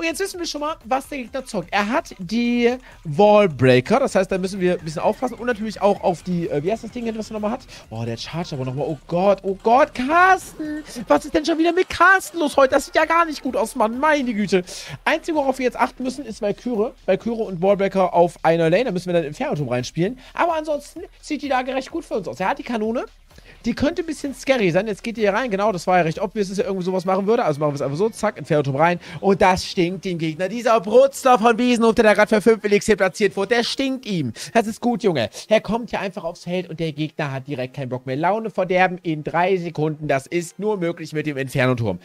Und jetzt wissen wir schon mal, was der Gegner zockt. Er hat die Wallbreaker, das heißt, da müssen wir ein bisschen aufpassen. Und natürlich auch auf die, wie heißt das Ding, was er nochmal hat? Oh, der Charger aber nochmal. Oh Gott, Carsten! Was ist denn schon wieder mit Carsten los heute? Das sieht ja gar nicht gut aus, Mann. Meine Güte. Einzige, worauf wir jetzt achten müssen, ist Valkyrie und Wallbreaker auf einer Lane. Da müssen wir dann Inferno-Turm reinspielen. Aber ansonsten sieht die Lage recht gut für uns aus. Er hat die Kanone. Die könnte ein bisschen scary sein. Jetzt geht ihr hier rein. Genau, das war ja recht obvious, dass er irgendwie sowas machen würde. Also machen wir es einfach so. Zack, Inferno-Turm rein. Und das stinkt dem Gegner. Dieser Bruzler von Wiesenhof, der da gerade für 5LX hier platziert wurde, der stinkt ihm. Das ist gut, Junge. Er kommt hier einfach aufs Feld und der Gegner hat direkt keinen Bock mehr. Laune verderben in 3 Sekunden. Das ist nur möglich mit dem Inferno-Turm.